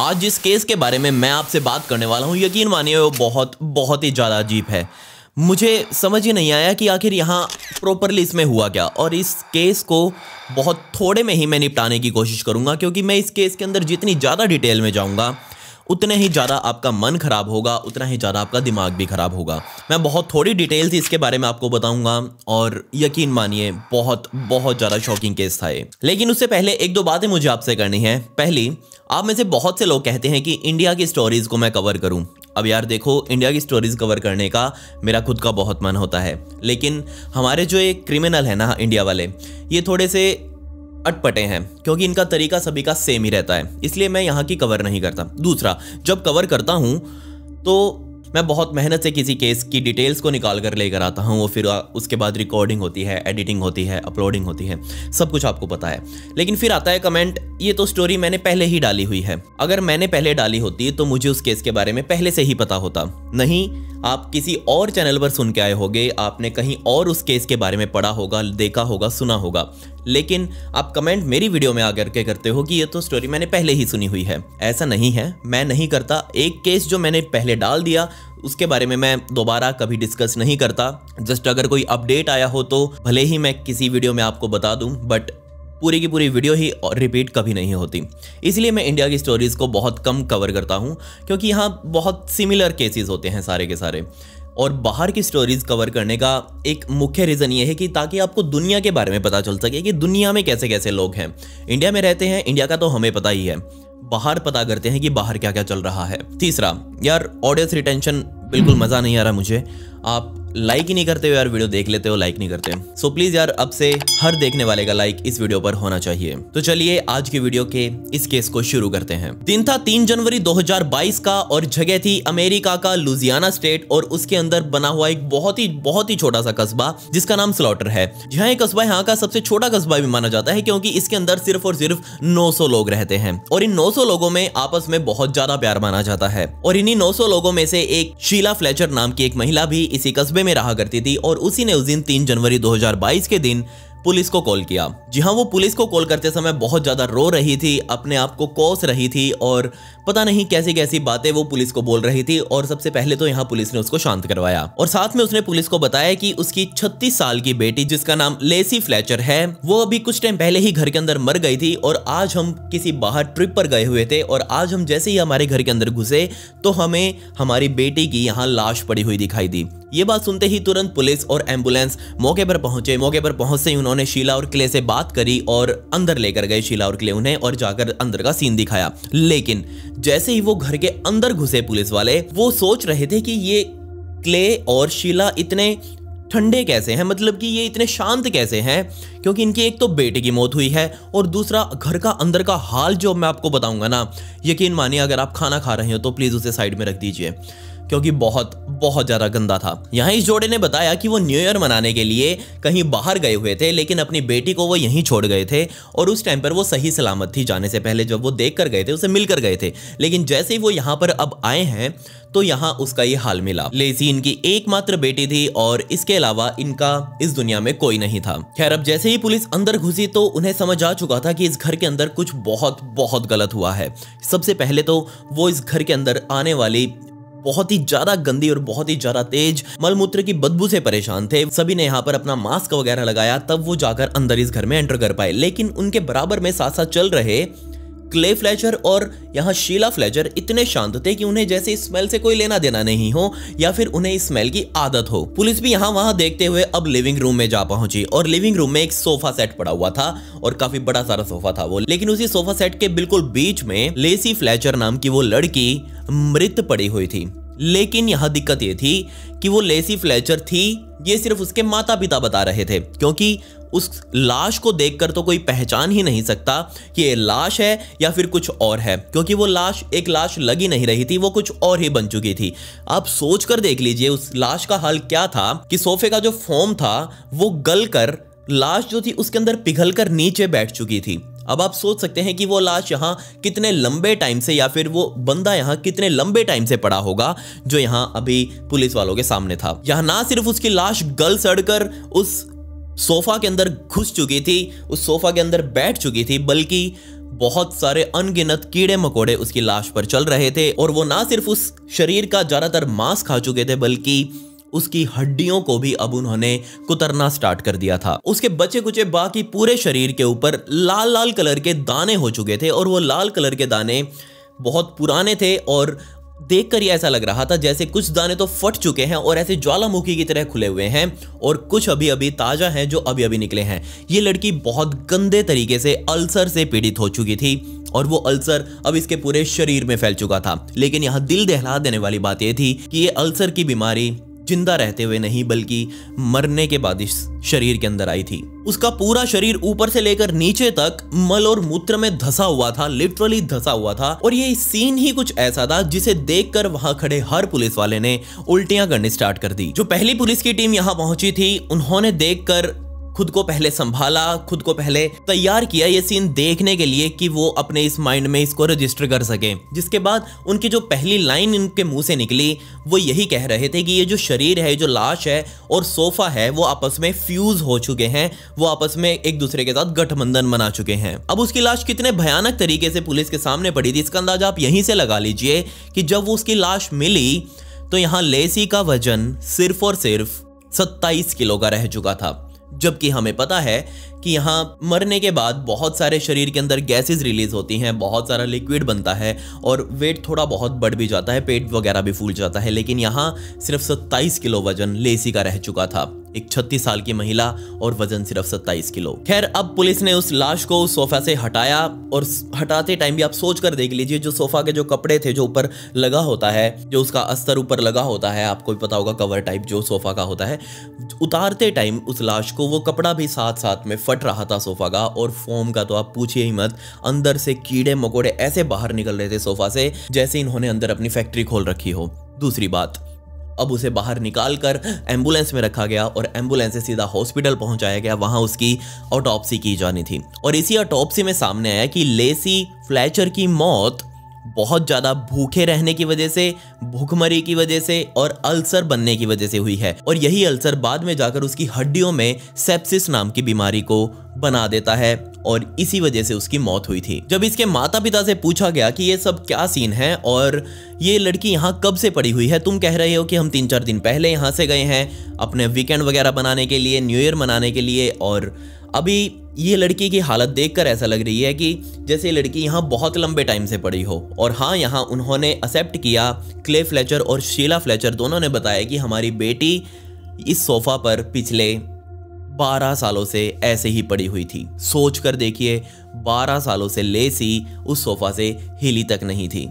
आज जिस केस के बारे में मैं आपसे बात करने वाला हूँ, यकीन मानिए वो बहुत ही ज़्यादा अजीब है। मुझे समझ ही नहीं आया कि आखिर यहाँ प्रॉपरली इसमें हुआ क्या, और इस केस को बहुत थोड़े में ही मैं निपटाने की कोशिश करूँगा, क्योंकि मैं इस केस के अंदर जितनी ज़्यादा डिटेल में जाऊँगा उतने ही ज़्यादा आपका मन ख़राब होगा, उतना ही ज़्यादा आपका दिमाग भी ख़राब होगा। मैं बहुत थोड़ी डिटेल्स इसके बारे में आपको बताऊंगा, और यकीन मानिए बहुत ज़्यादा शॉकिंग केस था ये। लेकिन उससे पहले एक दो बातें मुझे आपसे करनी है। पहली, आप में से बहुत से लोग कहते हैं कि इंडिया की स्टोरीज़ को मैं कवर करूँ। अब यार देखो, इंडिया की स्टोरीज़ कवर करने का मेरा खुद का बहुत मन होता है, लेकिन हमारे जो ये क्रिमिनल है ना इंडिया वाले, ये थोड़े से अटपटे हैं, क्योंकि इनका तरीका सभी का सेम ही रहता है, इसलिए मैं यहाँ की कवर नहीं करता। दूसरा, जब कवर करता हूँ तो मैं बहुत मेहनत से किसी केस की डिटेल्स को निकाल कर लेकर आता हूँ, वो फिर उसके बाद रिकॉर्डिंग होती है, एडिटिंग होती है, अपलोडिंग होती है, सब कुछ आपको पता है। लेकिन फिर आता है कमेंट, ये तो स्टोरी मैंने पहले ही डाली हुई है। अगर मैंने पहले डाली होती तो मुझे उस केस के बारे में पहले से ही पता होता। नहीं, आप किसी और चैनल पर सुन के आए होंगे, आपने कहीं और उस केस के बारे में पढ़ा होगा, देखा होगा, सुना होगा, लेकिन आप कमेंट मेरी वीडियो में आकर के करते हो कि ये तो स्टोरी मैंने पहले ही सुनी हुई है। ऐसा नहीं है, मैं नहीं करता। एक केस जो मैंने पहले डाल दिया उसके बारे में मैं दोबारा कभी डिस्कस नहीं करता। जस्ट अगर कोई अपडेट आया हो तो भले ही मैं किसी वीडियो में आपको बता दूं, बट पूरी की पूरी वीडियो ही रिपीट कभी नहीं होती। इसलिए मैं इंडिया की स्टोरीज़ को बहुत कम कवर करता हूं, क्योंकि यहाँ बहुत सिमिलर केसेस होते हैं सारे के सारे। और बाहर की स्टोरीज़ कवर करने का एक मुख्य रीज़न ये है कि ताकि आपको दुनिया के बारे में पता चल सके कि दुनिया में कैसे कैसे लोग हैं। इंडिया में रहते हैं, इंडिया का तो हमें पता ही है, बाहर पता करते हैं कि बाहर क्या क्या चल रहा है। तीसरा, यार ऑडियंस रिटेंशन बिल्कुल मज़ा नहीं आ रहा मुझे। आप लाइक ही नहीं करते हो यार, वीडियो देख लेते हो, लाइक नहीं करते। सो प्लीज़ यार, अब से हर देखने वाले का लाइक इस वीडियो पर होना चाहिए। तो चलिए आज की वीडियो के इस केस को शुरू करते हैं। दिन था 3 जनवरी 2022 का, और जगह थी अमेरिका का लुजियाना स्टेट, और उसके अंदर बना हुआ एक बहुत ही छोटा सा कस्बा जिसका नाम स्लॉटर है। यहाँ एक कस्बा यहाँ का सबसे छोटा कस्बा भी माना जाता है, क्योंकि इसके अंदर सिर्फ और सिर्फ 900 लोग रहते हैं, और इन 900 लोगों में आपस में बहुत ज्यादा प्यार माना जाता है। और इन्हीं 900 लोगों में से एक शीला फ्लेचर नाम की एक महिला भी इसी कस्बे में रहा करती थी, और उसी ने उस दिन 3 जनवरी 2022 के दिन पुलिस को कॉल किया। जी हाँ, वो पुलिस को कॉल करते समय बहुत ज़्यादा रो रही थी, अपने आप को कोस रही थी, और पता नहीं कैसी कैसी बातें वो पुलिस को बोल रही थी। और सबसे पहले तो यहाँ पुलिस ने उसको शांत करवाया, और साथ में उसने पुलिस को बताया कि उसकी 36 साल की बेटी जिसका नाम लेसी फ्लेचर है, वो अभी कुछ टाइम पहले ही घर के अंदर मर गई थी, और आज हम किसी बाहर ट्रिप पर गए हुए थे, और आज हम जैसे ही हमारे घर के अंदर घुसे तो हमें हमारी बेटी की यहाँ लाश पड़ी हुई दिखाई दी। ये बात सुनते ही तुरंत पुलिस और एम्बुलेंस मौके पर पहुंचे। मौके पर पहुंचते ही उन्होंने शीला और क्ले से बात करी और अंदर लेकर गए शीला और क्ले उन्हें, और जाकर अंदर का सीन दिखाया। लेकिन जैसे ही वो घर के अंदर घुसे पुलिस वाले, वो सोच रहे थे कि ये क्ले और शीला इतने ठंडे कैसे हैं, मतलब कि ये इतने शांत कैसे हैं, क्योंकि इनकी एक तो बेटे की मौत हुई है, और दूसरा घर का अंदर का हाल जो मैं आपको बताऊंगा ना, यकीन मानिए अगर आप खाना खा रहे हो तो प्लीज़ उसे साइड में रख दीजिए, क्योंकि बहुत ज़्यादा गंदा था। यहाँ इस जोड़े ने बताया कि वो न्यू ईयर मनाने के लिए कहीं बाहर गए हुए थे, लेकिन अपनी बेटी को वो यहीं छोड़ गए थे, और उस टाइम पर वो सही सलामत थी। जाने से पहले जब वो देख कर गए थे, उसे मिल कर गए थे, लेकिन जैसे ही वो यहाँ पर अब आए हैं तो यहाँ उसका ये हाल मिला। लेसी इनकी एकमात्र बेटी थी, और इसके अलावा इनका इस दुनिया में कोई नहीं था। खैर, अब जैसे ही पुलिस अंदर घुसी तो उन्हें समझ आ चुका था कि इस घर के अंदर कुछ बहुत गलत हुआ है। सबसे पहले तो वो इस घर के अंदर आने वाली बहुत ही ज़्यादा गंदी और बहुत ही ज़्यादा तेज मलमूत्र की बदबू से परेशान थे। सभी ने यहाँ पर अपना मास्क वगैरह लगाया, तब वो जाकर अंदर इस घर में एंटर कर पाए। लेकिन उनके बराबर में साथ साथ चल रहे क्ले फ्लेचर और यहाँ शीला फ्लेचर इतने शांत थे कि उन्हें जैसे इस स्मेल से कोई लेना देना नहीं हो, या फिर उन्हें इस स्मेल की आदत हो। पुलिस भी यहाँ वहाँ देखते हुए अब लिविंग रूम में जा पहुंची, और लिविंग रूम में एक सोफा सेट पड़ा हुआ था, और काफी बड़ा सारा सोफा था वो। लेकिन उसी सोफा सेट के बिल्कुल बीच में लेसी फ्लेचर नाम की वो लड़की मृत पड़ी हुई थी। लेकिन यहाँ दिक्कत ये थी कि वो लेसी फ्लेचर थी ये सिर्फ उसके माता पिता बता रहे थे, क्योंकि उस लाश को देखकर तो कोई पहचान ही नहीं सकता कि ये लाश है या फिर कुछ और है, क्योंकि वो लाश एक लाश लगी नहीं रही थी, वो कुछ और ही बन चुकी थी। आप सोच कर देख लीजिए उस लाश का हाल क्या था कि सोफे का जो फोम था वो गल कर लाश जो थी उसके अंदर पिघल कर नीचे बैठ चुकी थी। अब आप सोच सकते हैं कि वो लाश यहाँ कितने लंबे टाइम से, या फिर वो बंदा यहाँ कितने लंबे टाइम से पड़ा होगा जो यहाँ अभी पुलिस वालों के सामने था। यहाँ ना सिर्फ उसकी लाश गल सड़कर उस सोफा के अंदर घुस चुकी थी, उस सोफा के अंदर बैठ चुकी थी, बल्कि बहुत सारे अनगिनत कीड़े मकोड़े उसकी लाश पर चल रहे थे और वो ना सिर्फ उस शरीर का ज्यादातर मांस खा चुके थे बल्कि उसकी हड्डियों को भी अब उन्होंने कुतरना स्टार्ट कर दिया था। उसके बचे कुचे बाकी पूरे शरीर के ऊपर लाल लाल कलर के दाने हो चुके थे और वो लाल कलर के दाने बहुत पुराने थे और देखकर ही ऐसा लग रहा था जैसे कुछ दाने तो फट चुके हैं और ऐसे ज्वालामुखी की तरह खुले हुए हैं और कुछ अभी अभी ताज़ा हैं जो अभी अभी निकले हैं। ये लड़की बहुत गंदे तरीके से अल्सर से पीड़ित हो चुकी थी और वो अल्सर अब इसके पूरे शरीर में फैल चुका था। लेकिन यहाँ दिल दहला देने वाली बात यह थी कि ये अल्सर की बीमारी जिंदा रहते हुए नहीं बल्कि मरने के बाद इस शरीर के अंदर आई थी। उसका पूरा शरीर ऊपर से लेकर नीचे तक मल और मूत्र में धंसा हुआ था, लिटरली धंसा हुआ था। और ये सीन ही कुछ ऐसा था जिसे देखकर वहां खड़े हर पुलिस वाले ने उल्टियां करनी स्टार्ट कर दी। जो पहली पुलिस की टीम यहाँ पहुंची थी उन्होंने देखकर खुद को पहले संभाला, खुद को पहले तैयार किया ये सीन देखने के लिए कि वो अपने इस माइंड में इसको रजिस्टर कर सके। जिसके बाद उनकी जो पहली लाइन इनके मुंह से निकली वो यही कह रहे थे कि ये जो शरीर है, जो लाश है और सोफा है वो आपस में फ्यूज हो चुके हैं, वो आपस में एक दूसरे के साथ गठबंधन बना चुके हैं। अब उसकी लाश कितने भयानक तरीके से पुलिस के सामने पड़ी थी इसका अंदाजा आप यहीं से लगा लीजिए कि जब वो उसकी लाश मिली तो यहाँ लेसी का वजन सिर्फ और सिर्फ 27 किलो का रह चुका था, जबकि हमें पता है कि यहाँ मरने के बाद बहुत सारे शरीर के अंदर गैसेस रिलीज होती हैं, बहुत सारा लिक्विड बनता है और वेट थोड़ा बहुत बढ़ भी जाता है, पेट वगैरह भी फूल जाता है। लेकिन यहाँ सिर्फ 27 किलो वजन लेसी का रह चुका था, एक 36 साल की महिला और वजन सिर्फ 27 किलो। खैर अब पुलिस ने उस लाश को उस सोफा से हटाया और हटाते टाइम भी आप सोच कर देख लीजिए जो सोफा के जो कपड़े थे जो ऊपर लगा होता है, जो उसका अस्तर ऊपर लगा होता है, आपको भी पता होगा कवर टाइप जो सोफा का होता है, उतारते टाइम उस लाश को वो कपड़ा भी साथ साथ में फट रहा था सोफा का। और फोम का तो आप पूछिए ही मत, अंदर से कीड़े मकोड़े ऐसे बाहर निकल रहे थे सोफा से जैसे इन्होंने अंदर अपनी फैक्ट्री खोल रखी हो। दूसरी बात, अब उसे बाहर निकालकर एम्बुलेंस में रखा गया और एम्बुलेंस से सीधा हॉस्पिटल पहुंचाया गया, वहां उसकी ऑटोप्सी की जानी थी। और इसी ऑटोप्सी में सामने आया कि लेसी फ्लेचर की मौत बहुत ज़्यादा भूखे रहने की वजह से, भूखमरी की वजह से और अल्सर बनने की वजह से हुई है। और यही अल्सर बाद में जाकर उसकी हड्डियों में सेप्सिस नाम की बीमारी को बना देता है और इसी वजह से उसकी मौत हुई थी। जब इसके माता पिता से पूछा गया कि ये सब क्या सीन है और ये लड़की यहाँ कब से पड़ी हुई है, तुम कह रहे हो कि हम 3-4 दिन पहले यहाँ से गए हैं अपने वीकेंड वगैरह बनाने के लिए, न्यू ईयर मनाने के लिए। और अभी ये लड़की की हालत देखकर ऐसा लग रही है कि जैसे लड़की यहाँ बहुत लंबे टाइम से पड़ी हो। और हाँ, यहाँ उन्होंने एक्सेप्ट किया, क्ले फ्लेचर और शीला फ्लेचर दोनों ने बताया कि हमारी बेटी इस सोफा पर पिछले 12 सालों से ऐसे ही पड़ी हुई थी। सोच कर देखिए, 12 सालों से लेसी उस सोफा से हिली तक नहीं थी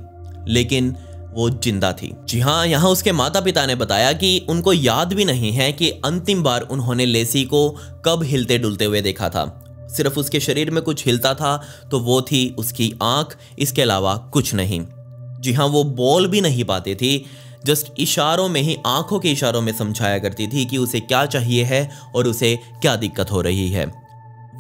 लेकिन वो जिंदा थी। जी हाँ, यहाँ उसके माता पिता ने बताया कि उनको याद भी नहीं है कि अंतिम बार उन्होंने लेसी को कब हिलते डुलते हुए देखा था। सिर्फ उसके शरीर में कुछ हिलता था तो वो थी उसकी आँख, इसके अलावा कुछ नहीं। जी हाँ, वो बोल भी नहीं पाती थी, जस्ट इशारों में ही, आँखों के इशारों में समझाया करती थी कि उसे क्या चाहिए है और उसे क्या दिक्कत हो रही है।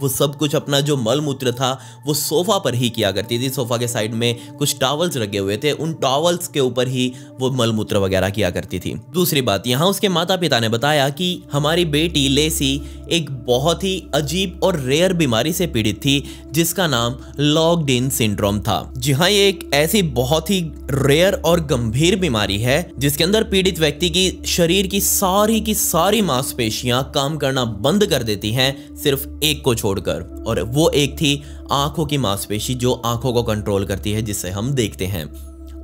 वो सब कुछ अपना जो मल मूत्र था वो सोफ़ा पर ही किया करती थी। सोफ़ा के साइड में कुछ टॉवल्स रखे हुए थे, उन टॉवल्स के ऊपर ही वो मल मूत्र वगैरह किया करती थी। दूसरी बात, यहाँ उसके माता पिता ने बताया कि हमारी बेटी लेसी एक बहुत ही अजीब और रेयर बीमारी से पीड़ित थी जिसका नाम लॉक्ड-इन सिंड्रोम था। जी हाँ, ये एक ऐसी बहुत ही रेयर और गंभीर बीमारी है जिसके अंदर पीड़ित व्यक्ति की शरीर की सारी मांसपेशियाँ काम करना बंद कर देती हैं, सिर्फ एक को छोड़कर। और वो एक थी आंखों की मांसपेशी जो आंखों को कंट्रोल करती है, जिससे हम देखते हैं।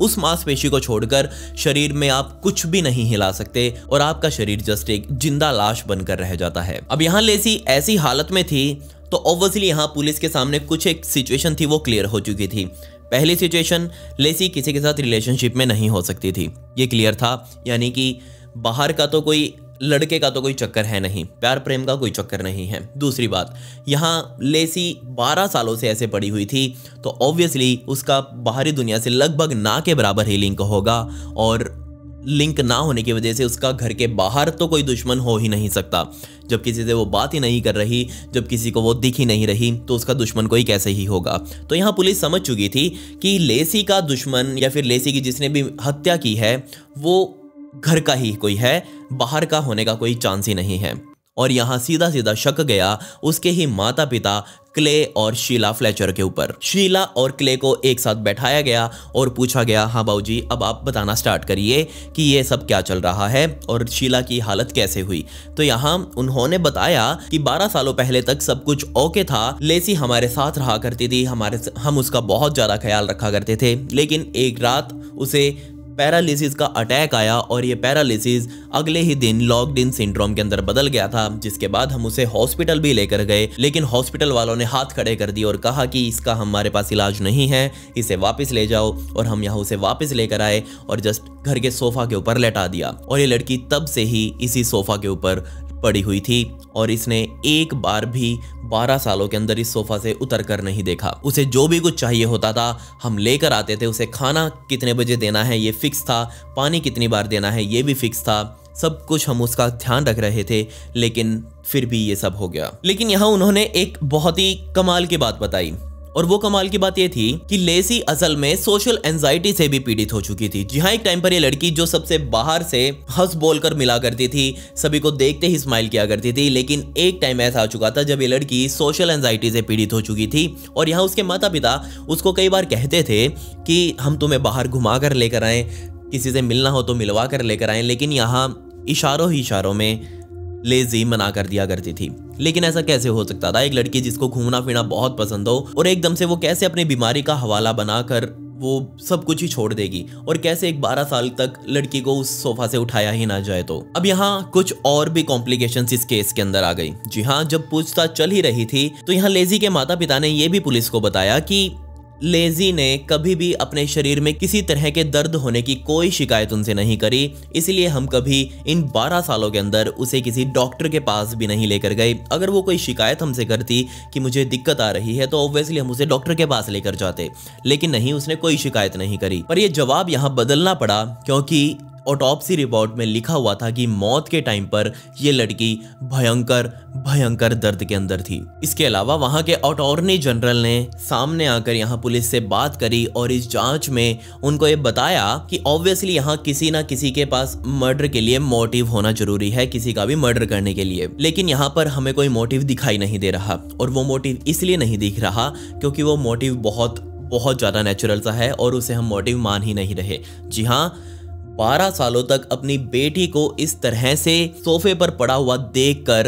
उस मांसपेशी को छोड़कर शरीर में आप कुछ भी नहीं हिला सकते और आपका शरीर जस्ट एक जिंदा लाश बनकर रह जाता है। अब यहाँ लेसी ऐसी हालत में थी तो ऑब्वियसली यहाँ पुलिस के सामने कुछ एक सिचुएशन थी वो क्लियर हो चुकी थी। पहली सिचुएशन, लेसी किसी के साथ रिलेशनशिप में नहीं हो सकती थी, ये क्लियर था। यानी कि बाहर का तो कोई लड़के का तो कोई चक्कर है नहीं, प्यार प्रेम का कोई चक्कर नहीं है। दूसरी बात, यहाँ लेसी 12 सालों से ऐसे पड़ी हुई थी तो ऑब्वियसली उसका बाहरी दुनिया से लगभग ना के बराबर ही लिंक होगा और लिंक ना होने की वजह से उसका घर के बाहर तो कोई दुश्मन हो ही नहीं सकता। जब किसी से वो बात ही नहीं कर रही, जब किसी को वो दिख ही नहीं रही तो उसका दुश्मन कोई कैसे ही होगा। तो यहाँ पुलिस समझ चुकी थी कि लेसी का दुश्मन या फिर लेसी की जिसने भी हत्या की है वो घर का ही कोई है, बाहर का होने का कोई चांस ही नहीं है। और यहाँ सीधा सीधा शक गया उसके ही माता पिता क्ले और शीला फ्लेचर के ऊपर। शीला और क्ले को एक साथ बैठाया गया और पूछा गया, हाँ बाबूजी अब आप बताना स्टार्ट करिए कि ये सब क्या चल रहा है और शीला की हालत कैसे हुई। तो यहाँ उन्होंने बताया कि 12 सालों पहले तक सब कुछ ओके था, लेसी हमारे साथ रहा करती थी, हम उसका बहुत ज़्यादा ख्याल रखा करते थे, लेकिन एक रात उसे पैरालिसिस का अटैक आया और ये पैरालिसिस अगले ही दिन लॉकड-इन सिंड्रोम के अंदर बदल गया था, जिसके बाद हम उसे हॉस्पिटल भी लेकर गए, लेकिन हॉस्पिटल वालों ने हाथ खड़े कर दिए और कहा कि इसका हमारे पास इलाज नहीं है, इसे वापस ले जाओ। और हम यहाँ उसे वापस लेकर आए और जस्ट घर के सोफ़ा के ऊपर लेटा दिया और ये लड़की तब से ही इसी सोफ़ा के ऊपर पड़ी हुई थी और इसने एक बार भी 12 सालों के अंदर इस सोफ़ा से उतर कर नहीं देखा। उसे जो भी कुछ चाहिए होता था हम लेकर आते थे, उसे खाना कितने बजे देना है ये फिक्स था, पानी कितनी बार देना है ये भी फिक्स था, सब कुछ हम उसका ध्यान रख रहे थे, लेकिन फिर भी ये सब हो गया। लेकिन यहाँ उन्होंने एक बहुत ही कमाल की बात बताई और वो कमाल की बात ये थी कि लेसी असल में सोशल एंजाइटी से भी पीड़ित हो चुकी थी। जी हाँ, एक टाइम पर ये लड़की जो सबसे बाहर से हंस बोल कर मिला करती थी, सभी को देखते ही स्माइल किया करती थी, लेकिन एक टाइम ऐसा आ चुका था जब ये लड़की सोशल एंजाइटी से पीड़ित हो चुकी थी और यहाँ उसके माता पिता उसको कई बार कहते थे कि हम तुम्हें बाहर घुमा कर लेकर आएँ, किसी से मिलना हो तो मिलवा कर लेकर आएँ, लेकिन यहाँ इशारों ही इशारों में लेजी मना कर दिया करती थी। लेकिन ऐसा कैसे हो सकता था, एक लड़की जिसको घूमना फिरना बहुत पसंद हो और एकदम से वो कैसे अपनी बीमारी का हवाला बनाकर वो सब कुछ ही छोड़ देगी और कैसे एक 12 साल तक लड़की को उस सोफा से उठाया ही ना जाए। तो अब यहाँ कुछ और भी कॉम्प्लिकेशंस इस केस के अंदर आ गई। जी हाँ, जब पूछताछ चल ही रही थी तो यहाँ लेजी के माता पिता ने यह भी पुलिस को बताया कि लेजी ने कभी भी अपने शरीर में किसी तरह के दर्द होने की कोई शिकायत उनसे नहीं करी, इसलिए हम कभी इन 12 सालों के अंदर उसे किसी डॉक्टर के पास भी नहीं लेकर गए। अगर वो कोई शिकायत हमसे करती कि मुझे दिक्कत आ रही है तो ऑब्वियसली हम उसे डॉक्टर के पास लेकर जाते, लेकिन नहीं, उसने कोई शिकायत नहीं करी। पर यह जवाब यहाँ बदलना पड़ा क्योंकि ऑटोप्सी रिपोर्ट में लिखा हुआ था कि मौत के टाइम पर यह लड़की भयंकर दर्द के अंदर थी। इसके अलावा वहां के अटॉर्नी जनरल ने सामने आकर यहां पुलिस से बात करी और इस जांच में उनको ये बताया कि ऑब्वियसली यहां किसी ना किसी के पास मर्डर के लिए मोटिव होना जरूरी है, किसी का भी मर्डर करने के लिए, लेकिन यहाँ पर हमें कोई मोटिव दिखाई नहीं दे रहा। और वो मोटिव इसलिए नहीं दिख रहा क्योंकि वो मोटिव बहुत ज़्यादा नेचुरल सा है और उसे हम मोटिव मान ही नहीं रहे। जी हाँ, 12 सालों तक अपनी बेटी को इस तरह से सोफे पर पड़ा हुआ देखकर,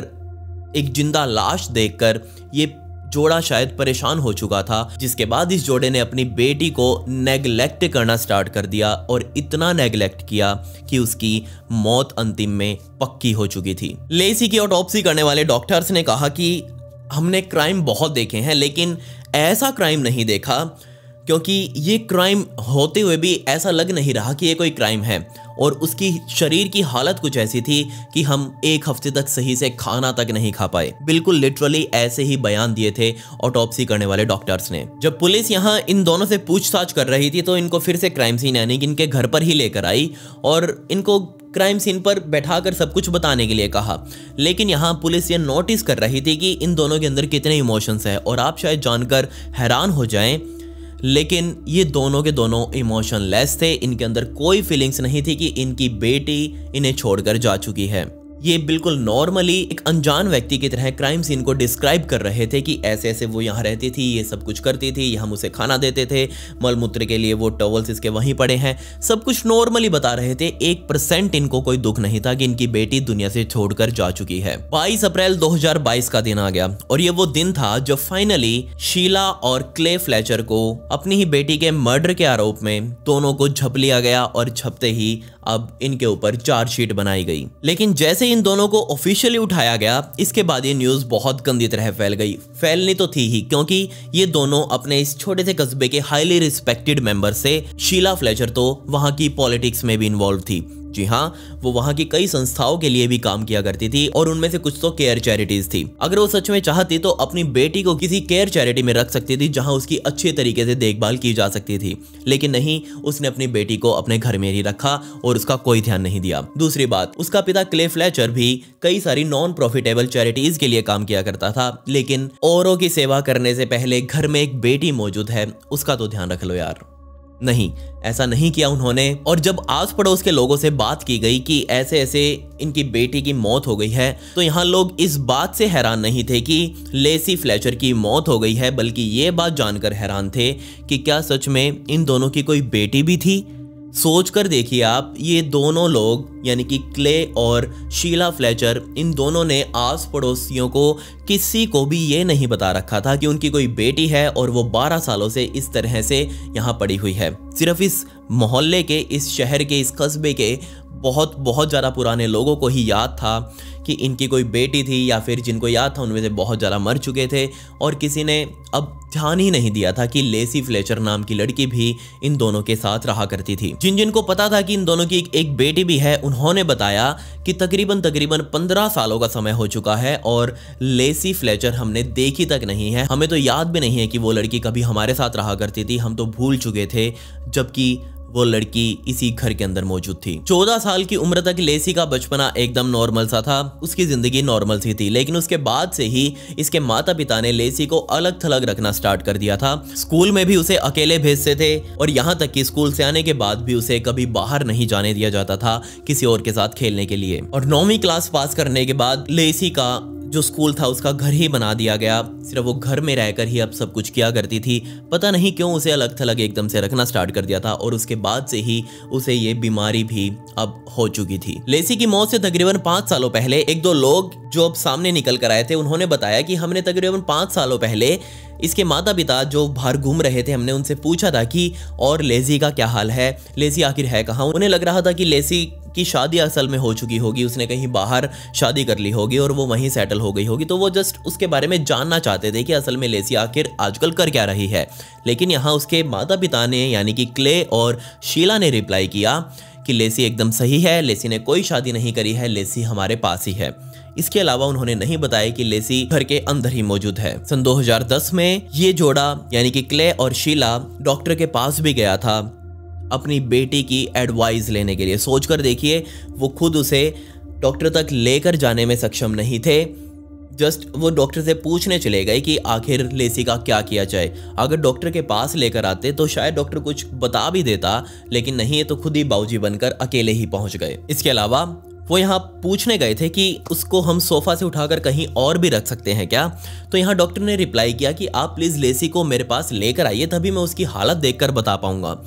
एक जिंदा लाश देखकर ये जोड़ा शायद परेशान हो चुका था, जिसके बाद इस जोड़े ने अपनी बेटी को नेगलेक्ट करना स्टार्ट कर दिया और इतना नेगलेक्ट किया कि उसकी मौत अंतिम में पक्की हो चुकी थी। लेसी की ऑटोप्सी करने वाले डॉक्टर्स ने कहा कि हमने क्राइम बहुत देखे हैं लेकिन ऐसा क्राइम नहीं देखा, क्योंकि ये क्राइम होते हुए भी ऐसा लग नहीं रहा कि ये कोई क्राइम है। और उसकी शरीर की हालत कुछ ऐसी थी कि हम एक हफ्ते तक सही से खाना तक नहीं खा पाए। बिल्कुल लिटरली ऐसे ही बयान दिए थे ऑटोप्सी करने वाले डॉक्टर्स ने। जब पुलिस यहाँ इन दोनों से पूछताछ कर रही थी तो इनको फिर से क्राइम सीन यानी कि इनके घर पर ही लेकर आई और इनको क्राइम सीन पर बैठाकर सब कुछ बताने के लिए कहा। लेकिन यहाँ पुलिस ये नोटिस कर रही थी कि इन दोनों के अंदर कितने इमोशंस हैं और आप शायद जानकर हैरान हो जाएं, लेकिन ये दोनों के दोनों इमोशनलेस थे। इनके अंदर कोई फीलिंग्स नहीं थी कि इनकी बेटी इन्हें छोड़कर जा चुकी है। ये बिल्कुल नॉर्मली एक अनजान व्यक्ति की तरह क्राइम सीन को डिस्क्राइब कर रहे थे कि ऐसे ऐसे वो यहाँ रहती थी, ये सब कुछ करती थी, हम उसे खाना देते थे, मलमूत्र के लिए वो टॉवल्स इसके वहीं पड़े हैं, सब कुछ नॉर्मली बता रहे थे। 1% इनको कोई दुख नहीं था कि इनकी बेटी दुनिया से छोड़कर जा चुकी है। 22 अप्रैल 2022 का दिन आ गया और ये वो दिन था जब फाइनली शीला और क्ले फ्लेचर को अपनी ही बेटी के मर्डर के आरोप में दोनों को झप लिया गया और झपते ही अब इनके ऊपर चार्जशीट बनाई गई। लेकिन जैसे इन दोनों को ऑफिशियली उठाया गया, इसके बाद ये न्यूज़ बहुत गंदी तरह फैल गई। फैलनी तो थी ही, क्योंकि ये दोनों अपने इस छोटे से कस्बे के हाईली रिस्पेक्टेड मेंबर से, शीला फ्लेचर तो वहाँ की पॉलिटिक्स में भी इन्वॉल्व थी। जी हाँ, वो वहाँ की कई संस्थाओं के लिए भी काम किया करती थी और उनमें से कुछ तो केयर चैरिटीज थी। अगर वो सच में चाहती तो अपनी बेटी को किसी केयर चैरिटी में रख सकती थी जहाँ उसकी अच्छे तरीके से देखभाल की जा सकती थी, लेकिन नहीं, उसने अपनी बेटी को अपने घर में ही रखा और उसका कोई ध्यान नहीं दिया। दूसरी बात, उसका पिता क्ले फ्लेचर भी कई सारी नॉन प्रॉफिटेबल चैरिटीज के लिए काम किया करता था, लेकिन औरों की सेवा करने से पहले घर में एक बेटी मौजूद है उसका तो ध्यान रख लो यार। नहीं, ऐसा नहीं किया उन्होंने। और जब आस पड़ोस के लोगों से बात की गई कि ऐसे ऐसे इनकी बेटी की मौत हो गई है, तो यहाँ लोग इस बात से हैरान नहीं थे कि लेसी फ्लेचर की मौत हो गई है, बल्कि ये बात जानकर हैरान थे कि क्या सच में इन दोनों की कोई बेटी भी थी। सोच कर देखिए आप, ये दोनों लोग यानी कि क्ले और शीला फ्लेचर, इन दोनों ने आस पड़ोसियों को किसी को भी ये नहीं बता रखा था कि उनकी कोई बेटी है और वो 12 सालों से इस तरह से यहाँ पड़ी हुई है। सिर्फ इस मोहल्ले के, इस शहर के, इस कस्बे के बहुत ज़्यादा पुराने लोगों को ही याद था कि इनकी कोई बेटी थी, या फिर जिनको याद था उनमें से बहुत ज़्यादा मर चुके थे और किसी ने अब ध्यान ही नहीं दिया था कि लेसी फ्लेचर नाम की लड़की भी इन दोनों के साथ रहा करती थी। जिनको पता था कि इन दोनों की एक बेटी भी है, उन्होंने बताया कि तकरीबन 15 सालों का समय हो चुका है और लेसी फ्लेचर हमने देखी तक नहीं है, हमें तो याद भी नहीं है कि वो लड़की कभी हमारे साथ रहा करती थी, हम तो भूल चुके थे, जबकि वो लड़की इसी घर के अंदर मौजूद थी। 14 साल की उम्र तक लेसी का बचपना एकदम नॉर्मल सा था, उसकी ज़िंदगी नॉर्मल सी थी, लेकिन उसके बाद से ही इसके माता पिता ने लेसी को अलग थलग रखना स्टार्ट कर दिया था। स्कूल में भी उसे अकेले भेजते थे और यहाँ तक कि स्कूल से आने के बाद भी उसे कभी बाहर नहीं जाने दिया जाता था किसी और के साथ खेलने के लिए। और 9वीं क्लास पास करने के बाद लेसी का जो स्कूल था उसका घर ही बना दिया गया, सिर्फ वो घर में रहकर ही अब सब कुछ किया करती थी। पता नहीं क्यों उसे अलग थलग एकदम से रखना स्टार्ट कर दिया था और उसके बाद से ही उसे ये बीमारी भी अब हो चुकी थी। लेसी की मौत से तकरीबन 5 सालों पहले एक दो लोग जो अब सामने निकल कर आए थे, उन्होंने बताया कि हमने तकरीबन 5 सालों पहले इसके माता पिता जो बाहर घूम रहे थे, हमने उनसे पूछा था कि और लेसी का क्या हाल है, लेसी आखिर है कहाँ। उन्हें लग रहा था कि लेसी की शादी असल में हो चुकी होगी, उसने कहीं बाहर शादी कर ली होगी और वो वहीं सेटल हो गई होगी, तो वो जस्ट उसके बारे में जानना चाहते थे कि असल में लेसी आखिर आजकल कर क्या रही है। लेकिन यहाँ उसके माता पिता ने यानी कि क्ले और शीला ने रिप्लाई किया कि लेसी एकदम सही है, लेसी ने कोई शादी नहीं करी है, लेसी हमारे पास ही है। इसके अलावा उन्होंने नहीं बताया कि लेसी घर के अंदर ही मौजूद है। सन 2010 में ये जोड़ा यानी कि क्ले और शीला डॉक्टर के पास भी गया था अपनी बेटी की एडवाइस लेने के लिए। सोच कर देखिए, वो खुद उसे डॉक्टर तक लेकर जाने में सक्षम नहीं थे, जस्ट वो डॉक्टर से पूछने चले गए कि आखिर लेसी का क्या किया जाए। अगर डॉक्टर के पास लेकर आते तो शायद डॉक्टर कुछ बता भी देता, लेकिन नहीं, ये तो खुद ही बावजी बनकर अकेले ही पहुंच गए। इसके अलावा वो यहाँ पूछने गए थे कि उसको हम सोफ़ा से उठाकर कहीं और भी रख सकते हैं क्या, तो यहाँ डॉक्टर ने रिप्लाई किया कि आप प्लीज़ लेसी को मेरे पास लेकर आइए, तभी मैं उसकी हालत देखकर बता पाऊँगा।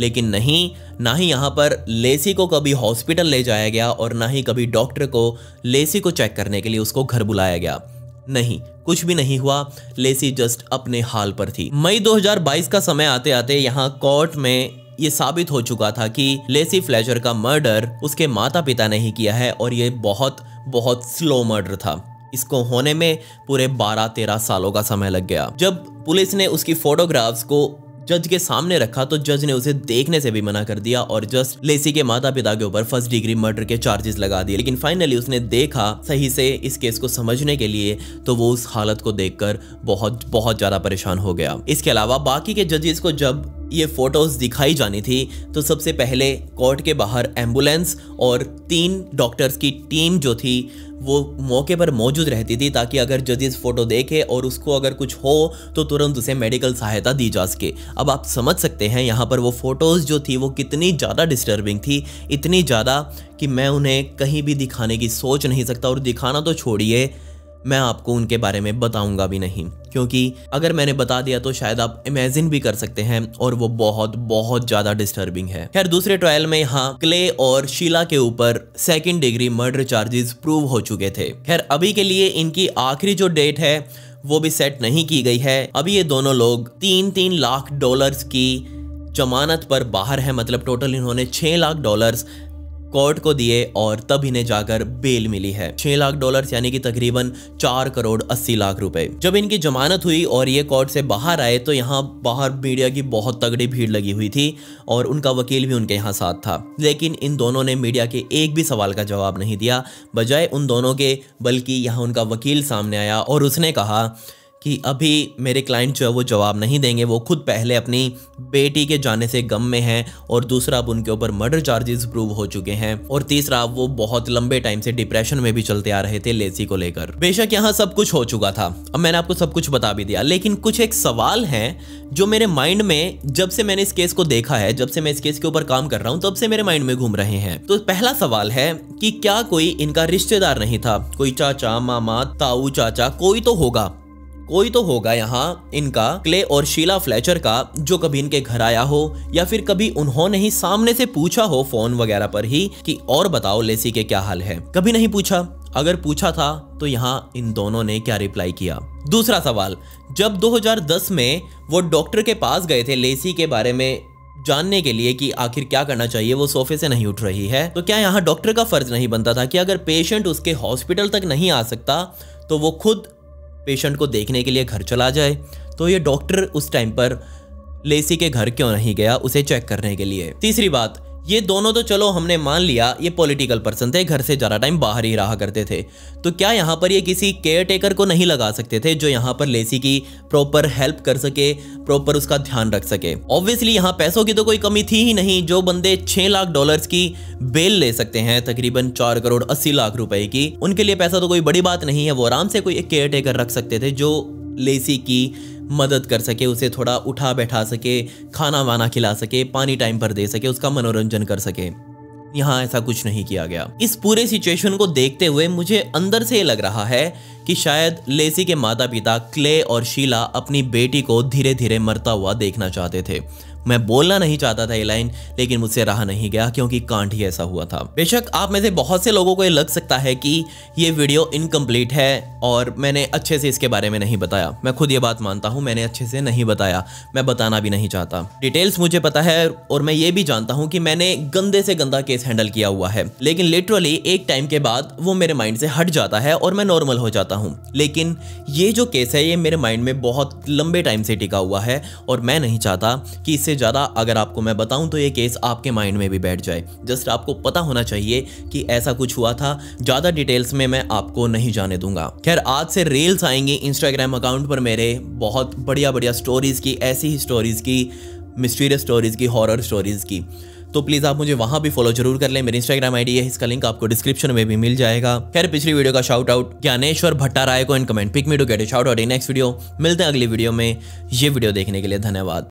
लेकिन नहीं, ना ही यहाँ पर लेसी को कभी हॉस्पिटल ले जाया गया और ना ही कभी डॉक्टर को लेसी को चेक करने के लिए उसको घर बुलाया गया। नहीं, कुछ भी नहीं हुआ, लेसी जस्ट अपने हाल पर थी। मई 2022 का समय आते आते यहाँ कोर्ट में ये साबित हो चुका था कि लेसी फ्लेचर का मर्डर उसके माता पिता ने ही किया है और ये बहुत स्लो मर्डर था। इसको होने में पूरे 12-13 सालों का समय लग गया। जब पुलिस ने उसकी फोटोग्राफ्स को जज के सामने रखा तो जज ने उसे देखने से भी मना कर दिया और जस्ट लेसी के माता पिता के ऊपर 1st डिग्री मर्डर के चार्जेस लगा दिए। लेकिन फाइनली उसने देखा सही से इस केस को समझने के लिए, तो वो उस हालत को देखकर बहुत ज़्यादा परेशान हो गया। इसके अलावा बाकी के जजेस को जब ये फोटोज दिखाई जानी थी तो सबसे पहले कोर्ट के बाहर एम्बुलेंस और 3 डॉक्टर्स की टीम जो थी वो मौके पर मौजूद रहती थी, ताकि अगर जजेस फ़ोटो देखे और उसको अगर कुछ हो तो तुरंत उसे मेडिकल सहायता दी जा सके। अब आप समझ सकते हैं यहाँ पर वो फ़ोटोज़ जो थी वो कितनी ज़्यादा डिस्टर्बिंग थी, इतनी ज़्यादा कि मैं उन्हें कहीं भी दिखाने की सोच नहीं सकता, और दिखाना तो छोड़िए, मैं आपको उनके बारे में बताऊंगा भी नहीं, क्योंकि अगर मैंने बता दिया तो शायद आप इमेजिन भी कर सकते हैं और वो बहुत ज़्यादा डिस्टर्बिंग है। खैर, दूसरे ट्रायल में यहाँ क्ले और शीला के ऊपर 2nd degree murder charges prove हो चुके थे। खैर, अभी के लिए इनकी आखिरी जो डेट है वो भी सेट नहीं की गई है। अभी ये दोनों लोग 3-3 लाख डॉलर्स की जमानत पर बाहर है, मतलब टोटल इन्होंने 6 लाख डॉलर्स कोर्ट को दिए और तब इन्हें जाकर बेल मिली है। 6 लाख डॉलर्स यानी कि तकरीबन 4 करोड़ 80 लाख रुपए। जब इनकी जमानत हुई और ये कोर्ट से बाहर आए तो यहाँ बाहर मीडिया की बहुत तगड़ी भीड़ लगी हुई थी और उनका वकील भी उनके यहाँ साथ था, लेकिन इन दोनों ने मीडिया के एक भी सवाल का जवाब नहीं दिया बजाय उन दोनों के, बल्कि यहाँ उनका वकील सामने आया और उसने कहा कि अभी मेरे क्लाइंट जो है वो जवाब नहीं देंगे, वो खुद पहले अपनी बेटी के जाने से गम में हैं, और दूसरा अब उनके ऊपर मर्डर चार्जेस प्रूव हो चुके हैं, और तीसरा वो बहुत लंबे टाइम से डिप्रेशन में भी चलते आ रहे थे लेसी को लेकर। बेशक यहाँ सब कुछ हो चुका था, अब मैंने आपको सब कुछ बता भी दिया, लेकिन कुछ एक सवाल हैं जो मेरे माइंड में जब से मैंने इस केस को देखा है, जब से मैं इस केस के ऊपर काम कर रहा हूँ, तब से मेरे माइंड में घूम रहे हैं। तो पहला सवाल है कि क्या कोई इनका रिश्तेदार नहीं था? कोई चाचा, मामा, ताऊ, चाचा, कोई तो होगा, कोई तो होगा यहाँ इनका क्ले और शीला फ्लेचर का, जो कभी इनके घर आया हो या फिर कभी उन्होंने ही सामने से पूछा हो फोन वगैरह पर ही कि और बताओ लेसी के क्या हाल है। कभी नहीं पूछा, अगर पूछा था तो यहाँ इन दोनों ने क्या रिप्लाई किया। दूसरा सवाल, जब 2010 में वो डॉक्टर के पास गए थे लेसी के बारे में जानने के लिए कि आखिर क्या करना चाहिए, वो सोफे से नहीं उठ रही है, तो क्या यहाँ डॉक्टर का फर्ज नहीं बनता था कि अगर पेशेंट उसके हॉस्पिटल तक नहीं आ सकता तो वो खुद पेशेंट को देखने के लिए घर चला जाए? तो ये डॉक्टर उस टाइम पर लेसी के घर क्यों नहीं गया उसे चेक करने के लिए? तीसरी बात, ये दोनों तो चलो हमने मान लिया ये पॉलिटिकल पर्सन थे, घर से ज़्यादा टाइम बाहर ही रहा करते थे, तो क्या यहाँ पर ये किसी केयर टेकर को नहीं लगा सकते थे जो यहाँ पर लेसी की प्रॉपर हेल्प कर सके, प्रॉपर उसका ध्यान रख सके? ऑब्वियसली यहाँ पैसों की तो कोई कमी थी ही नहीं। जो बंदे $6 लाख की बेल ले सकते हैं, तकरीबन 4 करोड़ 80 लाख रुपए की, उनके लिए पैसा तो कोई बड़ी बात नहीं है, वो आराम से कोई एक केयर टेकर रख सकते थे जो लेसी की मदद कर सके, उसे थोड़ा उठा बैठा सके, खाना वाना खिला सके, पानी टाइम पर दे सके, उसका मनोरंजन कर सके। यहाँ ऐसा कुछ नहीं किया गया। इस पूरे सिचुएशन को देखते हुए मुझे अंदर से ये लग रहा है कि शायद लेसी के माता पिता क्ले और शीला अपनी बेटी को धीरे धीरे मरता हुआ देखना चाहते थे। मैं बोलना नहीं चाहता था ये लाइन, लेकिन मुझसे रहा नहीं गया क्योंकि कांड ही ऐसा हुआ था। बेशक आप में से बहुत से लोगों को ये लग सकता है कि ये वीडियो इनकम्प्लीट है और मैंने अच्छे से इसके बारे में नहीं बताया। मैं खुद ये बात मानता हूँ, मैंने अच्छे से नहीं बताया, मैं बताना भी नहीं चाहता। डिटेल्स मुझे पता है और मैं ये भी जानता हूँ कि मैंने गंदे से गंदा केस हैंडल किया हुआ है, लेकिन लिटरली एक टाइम के बाद वो मेरे माइंड से हट जाता है और मैं नॉर्मल हो जाता हूँ। लेकिन ये जो केस है ये मेरे माइंड में बहुत लंबे टाइम से टिका हुआ है, और मैं नहीं चाहता कि इससे ज़्यादा अगर आपको मैं बताऊं तो ये केस आपके माइंड में भी बैठ जाए। जस्ट आपको पता होना चाहिए कि ऐसा कुछ हुआ था। ज़्यादा डिटेल्स में मैं आपको नहीं जाने दूंगा। खैर, आज से रील्स आएंगी इंस्टाग्राम अकाउंट पर मेरे, बहुत बढ़िया बढ़िया स्टोरीज़ की, ऐसी ही स्टोरीज़ की, मिस्टीरियस स्टोरीज़ की, हॉरर स्टोरीज़ की, तो प्लीज़ आप मुझे वहाँ भी फॉलो जरूर कर लें। मेरी इंस्टाग्राम आईडी है, इसका लिंक आपको डिस्क्रिप्शन में भी मिल जाएगा। खैर, पिछली वीडियो का शाउट आउट ज्ञानेश्वर भट्टाराय को in comment pick me to get a shout out in next video. मिलते हैं अगली वीडियो में। ये वीडियो देखने के लिए धन्यवाद।